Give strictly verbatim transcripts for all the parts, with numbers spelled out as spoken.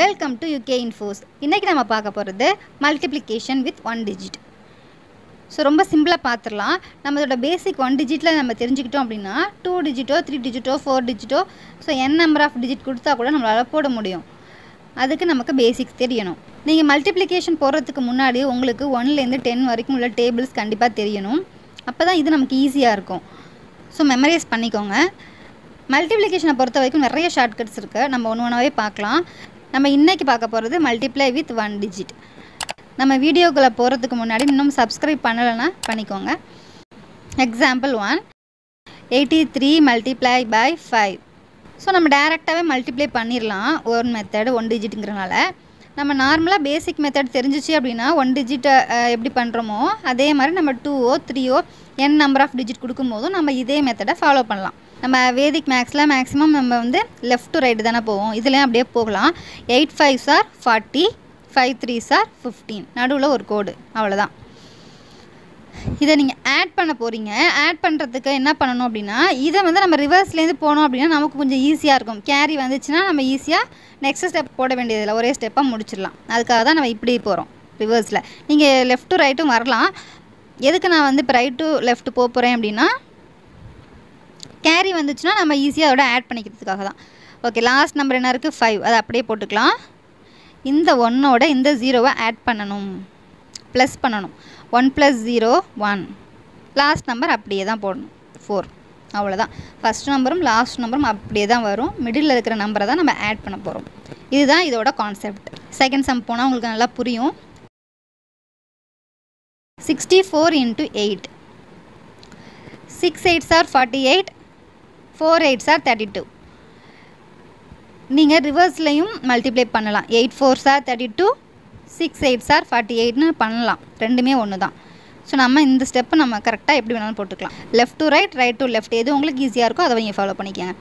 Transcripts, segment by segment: Welcome to U K Infos. இன்னைக்கு நாம பார்க்க போறது multiplication with one digit. So ரொம்ப சிம்பிளா பாத்துறலாம். நம்மளோட basic one digitல நம்ம தெரிஞ்சுக்கிட்டோம் அப்படினா two digitோ three digitோ four digitோ so n number of digit கொடுத்தா கூட நம்மளால போட முடியும். அதுக்கு நமக்கு basics தெரியணும். நீங்க multiplication போறதுக்கு முன்னாடி உங்களுக்கு one ல இருந்து ten வரைக்கும் உள்ள tables கண்டிப்பா தெரியணும். அப்பதான் இது நமக்கு ஈஸியா இருக்கும். So memorize பண்ணிக்கோங்க. Multiplication பொறுத்த வரைக்கும் நிறைய shortcuts இருக்கு. நம்ம ஒவ்வொண்ணாவே பார்க்கலாம். நம்ம இன்னைக்கு பார்க்க போறது multiply with one digit. நம்ம வீடியோக்குள்ள போறதுக்கு முன்னாடி இன்னும் subscribe பண்ணலனா பண்ணிக்கோங்க. Example one eighty-three multiply by five. So நம்ம டைரக்டாவே multiply பண்ணிரலாம் one method one digitங்கறனால. நம்ம நார்மலா basic method தெரிஞ்சிச்சு அப்படினா one digit எப்படி பண்றோமோ அதே மாதிரி நம்ம two O three O n number of digit கொடுக்கும்போது நம்ம இதே மெத்தட ஃபாலோ பண்ணலாம். நம்ம வேதிக் மேக்ஸ்ல maximum நம்ம வந்து left to right தான போவோம். இதலயே அப்படியே போகலாம். eight fives are forty, five threes are fifteen. நடுவுல ஒரு கோடு. அவ்வளவுதான். இத நீங்க ஆட் பண்ண போறீங்க. ஆட் பண்றதுக்கு என்ன பண்ணனும் அப்படினா இத வந்து நம்ம ரிவர்ஸ்ல இருந்து போறோம் அப்படினா நமக்கு கொஞ்சம் ஈஸியா இருக்கும். கேரி வந்துச்சுனா நம்ம ஈஸியா நெக்ஸ்ட் ஸ்டெப் போட வேண்டியது இல்ல. ஒரே ஸ்டெப்பா முடிச்சிரலாம். அதுக்காக தான் நம்ம இப்படி போறோம். ரிவர்ஸ்ல. நீங்க left to right வரலாம். எதுக்கு நான் வந்து right to left போ போறேன் அப்படினா carry வந்துச்சுனா நம்ம ஈஸியா அதோட ஆட் பண்ணிக்கிறதுக்காக தான். ஓகே லாஸ்ட் நம்பர் என்ன இருக்கு five அத அப்படியே போட்டுக்கலாம். இந்த one ஓட இந்த zero-வை ஆட் பண்ணனும். பிளஸ் பண்ணனும். one plus zero one. Last number அப்படியே தான் போடணும். four. அவ்வளவுதான். ஃபர்ஸ்ட் நம்பரும் லாஸ்ட் நம்பரும் அப்படியே தான் வரும். மிடில்ல இருக்கிற நம்பரை தான் நம்ம ஆட் பண்ண போறோம். இதுதான் இதோட கான்செப்ட். செகண்ட் சம் போனா உங்களுக்கு நல்லா புரியும். sixty-four into eight. six eights are forty-eight. four eights are thirty-two. நீங்க ரிவர்ஸ்லயும் மல்டிப்ளை பண்ணலாம். eight fours are thirty-two, six eights are forty-eight னு பண்ணலாம். ரெண்டுமே ஒண்ணுதான். சோ நம்ம இந்த ஸ்டெப் நம்ம கரெக்ட்டா எப்படி வேணாலும் போட்டுக்கலாம். left to right, right to left எது உங்களுக்கு ஈஸியா இருக்கோ அத நீங்க ஃபாலோ பண்ணிக்கங்க.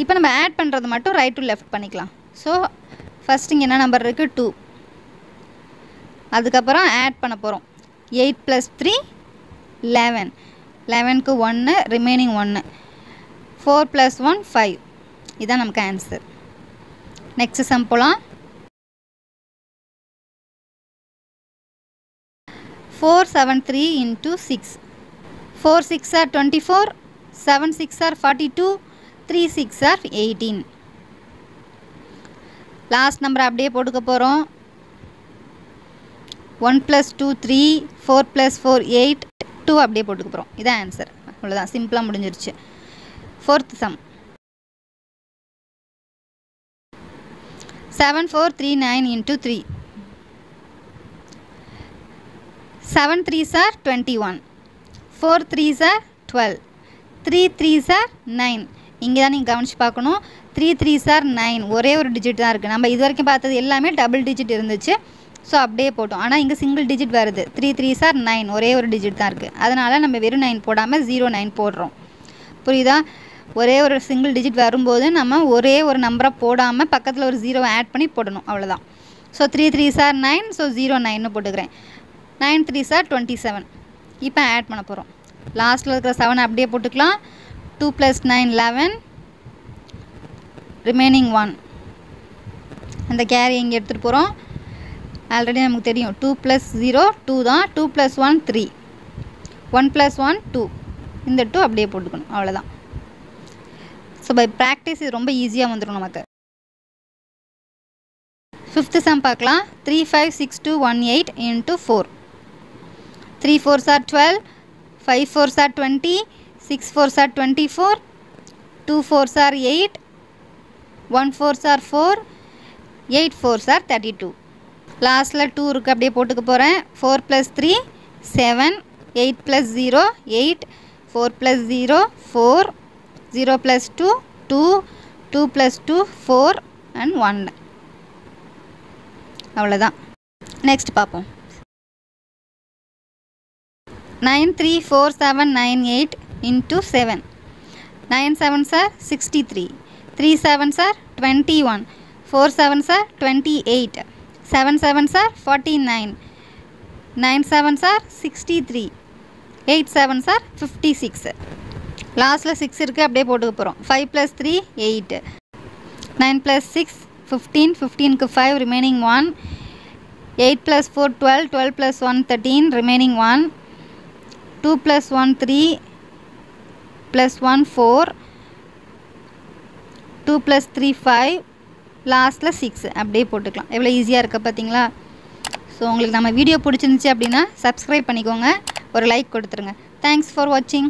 இப்போ நம்ம ஆட் பண்றது மட்டும் right to left பண்ணிக்கலாம். சோ ஃபர்ஸ்ட் இங்க என்ன நம்பர் இருக்கு two. அதுக்கு அப்புறம் ஆட் பண்ண போறோம். eight plus three eleven. eleven க்கு one remaining one. four plus one five. இதான் நமக்கு ஆன்சர். நெக்ஸ்ட் சம் போலாம். four seventy-three into six. four six are twenty-four, seven six are forty-two, three six are eighteen. Last number அப்படியே போட்டுக்க போறோம். one plus two three, four plus four eight, two அப்படியே போட்டுக்க போறோம். இதான் ஆன்சர். அவ்வளவுதான் சிம்பிளா முடிஞ்சிருச்சு. Fourth sum. seven four three nine into three. seven threes are twenty-one. four threes are twelve. three threes are nine. இங்க தான் நீங்க கவனிச்சு பார்க்கணும். three threes are nine. ஒரே ஒரு டிஜிட் தான் இருக்கு. நம்ம இதுவரைக்கும் பார்த்தது எல்லாமே டபுள் டிஜிட் இருந்துச்சு. சோ அப்படியே போட்டோம். ஆனா இங்க சிங்கிள் டிஜிட் வருது. three threes are nine. ஒரே ஒரு டிஜிட் தான் இருக்கு. அதனால நம்ம வெறும் nine போடாம zero nine போடுறோம். புரியுதா? ஒரே ஒரு சிங்கிள் டிஜிட் வரும்போது நம்ம ஒரே ஒரு நம்பரை போடாம பக்கத்துல ஒரு zero ஆட் பண்ணி போடணும். அவ்வளவுதான். So three threes are nine, so zero nine னு போட்டுக்கிறேன். nine threes are twenty-seven. இப்போ ஆட் பண்ண போறோம். லாஸ்ட்ல இருக்கிற seven அப்படியே போட்டுக்கலாம். two plus nine eleven. Remaining one. அந்த கேரி இங்க எடுத்துட்டு போறோம். ஆல்ரெடி நமக்கு தெரியும் two plus zero two தான். two plus one three. one plus one two. இந்த two அப்படியே போட்டுக்கணும். அவ்வளவுதான். சோ பை பிராக்டீஸ் இது ரொம்ப ஈஸியா வந்துரும் நமக்கு. fifth சம் பார்க்கலாம். three five six two one eight into four. three fours are twelve, five fours are twenty, six fours are twenty-four, two fours are eight, one fours are four, eight fours are thirty-two. லாஸ்ட்ல two இருக்கு அப்படியே போட்டுக்க போறேன். four plus three seven, eight plus zero eight, four plus zero four, zero plus two two, two plus two four and one. அவ்வளவுதான். Next பாப்போம். nine three four seven nine eight into seven. nine sevens are sixty-three, three sevens are twenty-one, four sevens are twenty-eight, seven sevens are forty-nine, nine sevens are sixty-three. eight sevens are fifty-six. Last six irukku appdiye potukuporom. five plus three eight. nine plus six fifteen. fifteen ku five remaining one. eight plus four twelve. twelve plus one thirteen remaining one. two plus one three. Plus one four. two plus three five. Last six appdiye potukalam. Evlo easy ah irukku pathingala. So ungalku nama video pidichirundhuchu appadina subscribe panikonga, or like koduthirunga. Thanks for watching.